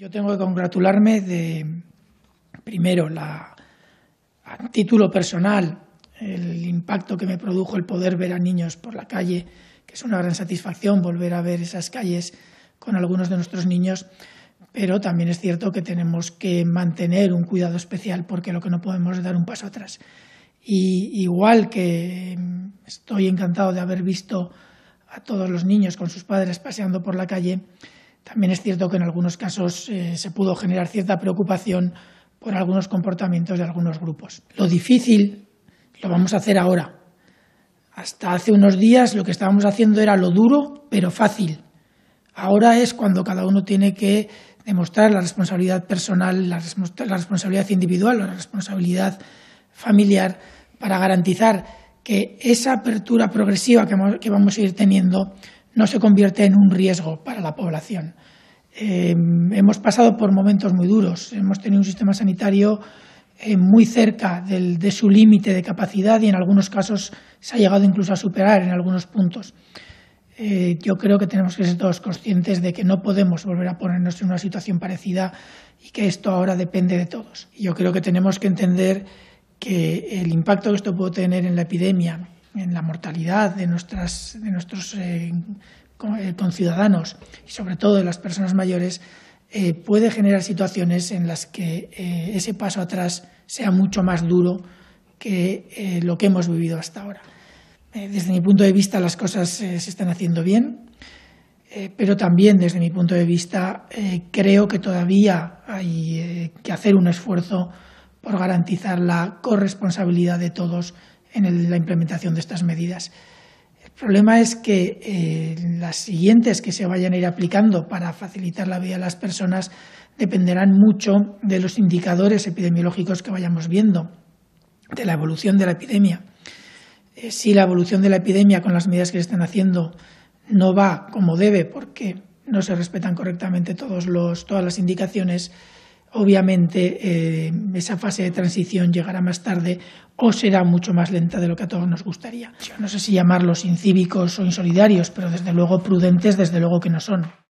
Yo tengo que congratularme de, primero, a título personal, el impacto que me produjo el poder ver a niños por la calle, que es una gran satisfacción volver a ver esas calles con algunos de nuestros niños, pero también es cierto que tenemos que mantener un cuidado especial porque lo que no podemos es dar un paso atrás. Y igual que estoy encantado de haber visto a todos los niños con sus padres paseando por la calle, también es cierto que en algunos casos se pudo generar cierta preocupación por algunos comportamientos de algunos grupos. Lo difícil lo vamos a hacer ahora. Hasta hace unos días lo que estábamos haciendo era lo duro pero fácil. Ahora es cuando cada uno tiene que demostrar la responsabilidad personal, la responsabilidad individual, la responsabilidad familiar para garantizar que esa apertura progresiva que vamos a ir teniendo no se convierte en un riesgo para la población. Hemos pasado por momentos muy duros, hemos tenido un sistema sanitario muy cerca de su límite de capacidad y en algunos casos se ha llegado incluso a superar en algunos puntos. Yo creo que tenemos que ser todos conscientes de que no podemos volver a ponernos en una situación parecida y que esto ahora depende de todos. Yo creo que tenemos que entender que el impacto que esto puede tener en la epidemia, en la mortalidad de nuestros conciudadanos y sobre todo de las personas mayores, puede generar situaciones en las que ese paso atrás sea mucho más duro que lo que hemos vivido hasta ahora. Desde mi punto de vista las cosas se están haciendo bien, pero también desde mi punto de vista creo que todavía hay que hacer un esfuerzo por garantizar la corresponsabilidad de todos en la implementación de estas medidas. El problema es que las siguientes que se vayan a ir aplicando para facilitar la vida de las personas dependerán mucho de los indicadores epidemiológicos que vayamos viendo, de la evolución de la epidemia. Si la evolución de la epidemia con las medidas que se están haciendo no va como debe porque no se respetan correctamente todas las indicaciones, obviamente esa fase de transición llegará más tarde o será mucho más lenta de lo que a todos nos gustaría. Yo no sé si llamarlos incívicos o insolidarios, pero desde luego prudentes, desde luego que no son.